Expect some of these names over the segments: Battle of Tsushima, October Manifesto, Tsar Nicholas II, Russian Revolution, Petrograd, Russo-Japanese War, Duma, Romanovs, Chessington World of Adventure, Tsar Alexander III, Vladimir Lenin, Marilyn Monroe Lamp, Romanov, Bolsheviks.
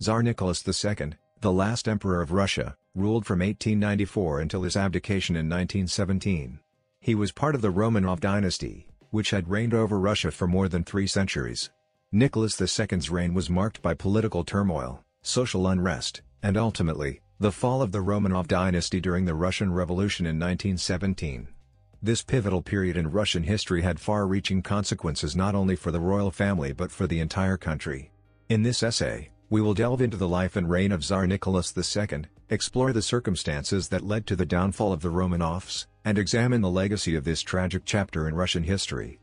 Tsar Nicholas II, the last emperor of Russia, ruled from 1894 until his abdication in 1917. He was part of the Romanov dynasty, which had reigned over Russia for more than 3 centuries. Nicholas II's reign was marked by political turmoil, social unrest, and ultimately, the fall of the Romanov dynasty during the Russian Revolution in 1917. This pivotal period in Russian history had far-reaching consequences not only for the royal family but for the entire country. In this essay, we will delve into the life and reign of Tsar Nicholas II, explore the circumstances that led to the downfall of the Romanovs, and examine the legacy of this tragic chapter in Russian history.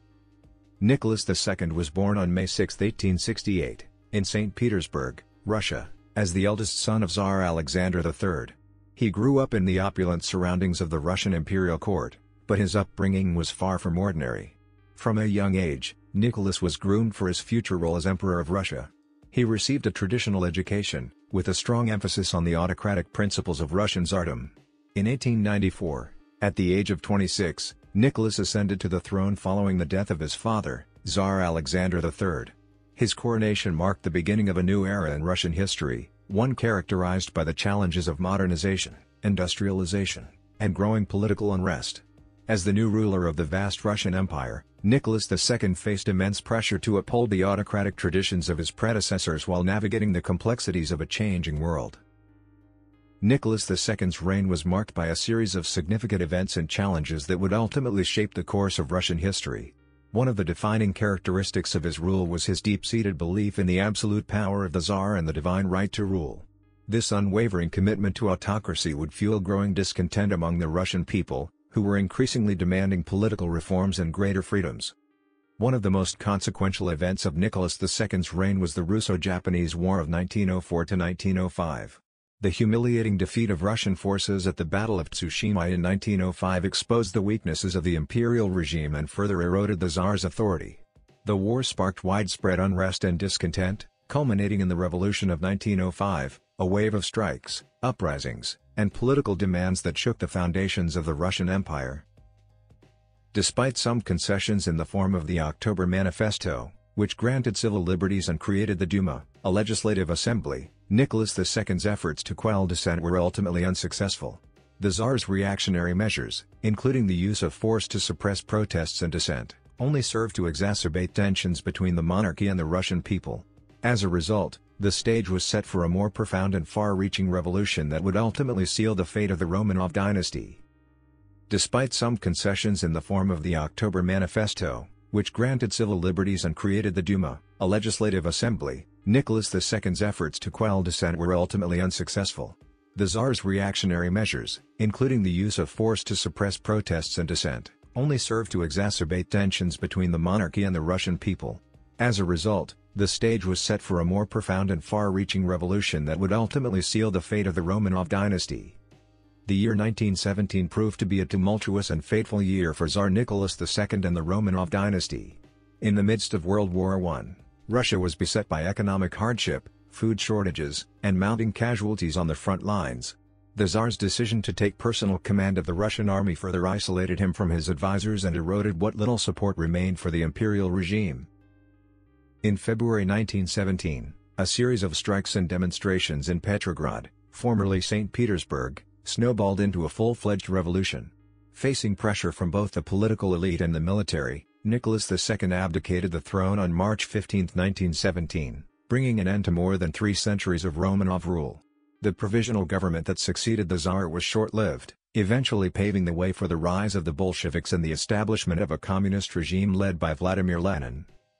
Nicholas II was born on May 6, 1868, in St. Petersburg, Russia, as the eldest son of Tsar Alexander III. He grew up in the opulent surroundings of the Russian imperial court, but his upbringing was far from ordinary. From a young age, Nicholas was groomed for his future role as Emperor of Russia. He received a traditional education, with a strong emphasis on the autocratic principles of Russian tsardom. In 1894, at the age of 26, Nicholas ascended to the throne following the death of his father, Tsar Alexander III. His coronation marked the beginning of a new era in Russian history, one characterized by the challenges of modernization, industrialization, and growing political unrest. As the new ruler of the vast Russian Empire, Nicholas II faced immense pressure to uphold the autocratic traditions of his predecessors while navigating the complexities of a changing world. Nicholas II's reign was marked by a series of significant events and challenges that would ultimately shape the course of Russian history. One of the defining characteristics of his rule was his deep-seated belief in the absolute power of the Tsar and the divine right to rule. This unwavering commitment to autocracy would fuel growing discontent among the Russian people, who were increasingly demanding political reforms and greater freedoms. One of the most consequential events of Nicholas II's reign was the Russo-Japanese War of 1904–1905. The humiliating defeat of Russian forces at the Battle of Tsushima in 1905 exposed the weaknesses of the imperial regime and further eroded the Tsar's authority. The war sparked widespread unrest and discontent, culminating in the Revolution of 1905, a wave of strikes, uprisings, and political demands that shook the foundations of the Russian Empire. Despite some concessions in the form of the October Manifesto, which granted civil liberties and created the Duma, a legislative assembly, Nicholas II's efforts to quell dissent were ultimately unsuccessful. The Tsar's reactionary measures, including the use of force to suppress protests and dissent, only served to exacerbate tensions between the monarchy and the Russian people. As a result, the stage was set for a more profound and far-reaching revolution that would ultimately seal the fate of the Romanov dynasty. Despite some concessions in the form of the October Manifesto, which granted civil liberties and created the Duma, a legislative assembly, Nicholas II's efforts to quell dissent were ultimately unsuccessful. The Tsar's reactionary measures, including the use of force to suppress protests and dissent, only served to exacerbate tensions between the monarchy and the Russian people. As a result, the stage was set for a more profound and far-reaching revolution that would ultimately seal the fate of the Romanov dynasty. The year 1917 proved to be a tumultuous and fateful year for Tsar Nicholas II and the Romanov dynasty. In the midst of World War I, Russia was beset by economic hardship, food shortages, and mounting casualties on the front lines. The Tsar's decision to take personal command of the Russian army further isolated him from his advisors and eroded what little support remained for the imperial regime. In February 1917, a series of strikes and demonstrations in Petrograd, formerly St. Petersburg, snowballed into a full-fledged revolution. Facing pressure from both the political elite and the military, Nicholas II abdicated the throne on March 15, 1917, bringing an end to more than 3 centuries of Romanov rule. The provisional government that succeeded the Tsar was short-lived, eventually paving the way for the rise of the Bolsheviks and the establishment of a communist regime led by Vladimir Lenin.